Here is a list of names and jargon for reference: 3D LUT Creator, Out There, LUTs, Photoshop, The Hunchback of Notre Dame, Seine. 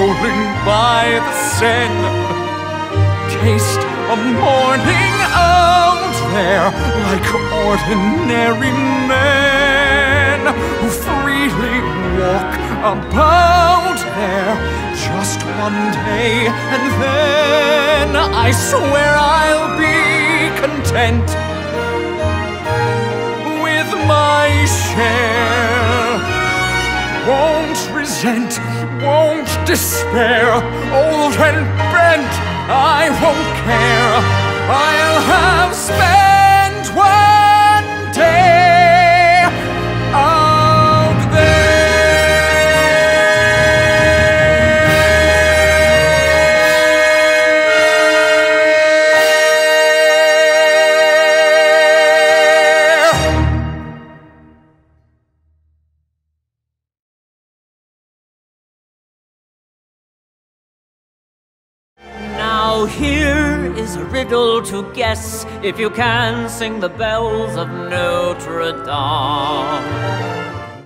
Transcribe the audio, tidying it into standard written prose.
rolling by the Seine. Taste a morning out there like ordinary men who freely walk about there. Just one day and then I swear I'll be content with my share. Won't resent, won't despair. Old and bent, I won't care. I'll have spent one day out there. Now here is a riddle to guess if you can sing the bells of Notre Dame.